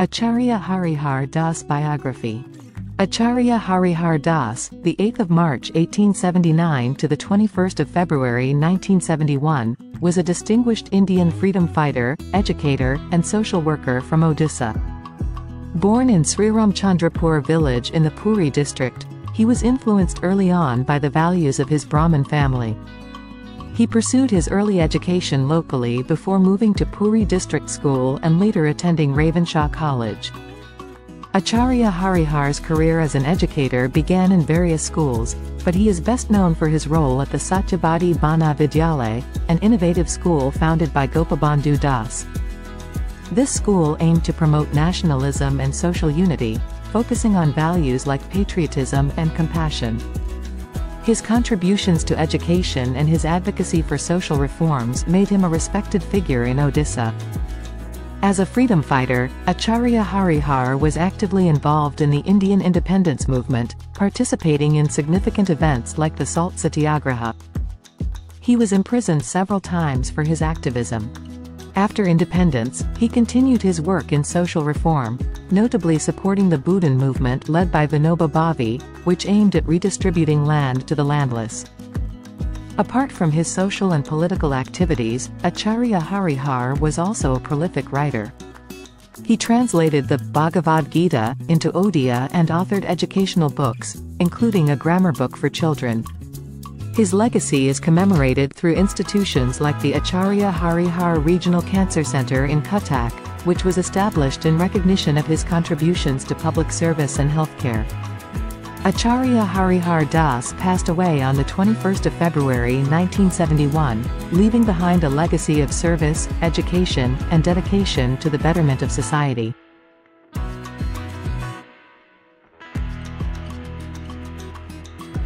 Acharya Harihar Das biography. Acharya Harihar Das, the 8th of March 1879 to the 21st of February 1971, was a distinguished Indian freedom fighter, educator, and social worker from Odisha. Born in Sriram Chandrapur village in the Puri district, he was influenced early on by the values of his Brahmin family. He pursued his early education locally before moving to Puri District School and later attending Ravenshaw College. Acharya Harihar's career as an educator began in various schools, but he is best known for his role at the Satyabadi Bana Vidyalaya, an innovative school founded by Gopabandhu Das. This school aimed to promote nationalism and social unity, focusing on values like patriotism and compassion. His contributions to education and his advocacy for social reforms made him a respected figure in Odisha. As a freedom fighter, Acharya Harihar was actively involved in the Indian independence movement, participating in significant events like the Salt Satyagraha. He was imprisoned several times for his activism. After independence, he continued his work in social reform, notably supporting the Bhoodan movement led by Vinoba Bhave, which aimed at redistributing land to the landless. Apart from his social and political activities, Acharya Harihar was also a prolific writer. He translated the Bhagavad Gita into Odia and authored educational books, including a grammar book for children. His legacy is commemorated through institutions like the Acharya Harihar Regional Cancer Center in Cuttack, which was established in recognition of his contributions to public service and healthcare. Acharya Harihar Das passed away on the 21st of February 1971, leaving behind a legacy of service, education, and dedication to the betterment of society.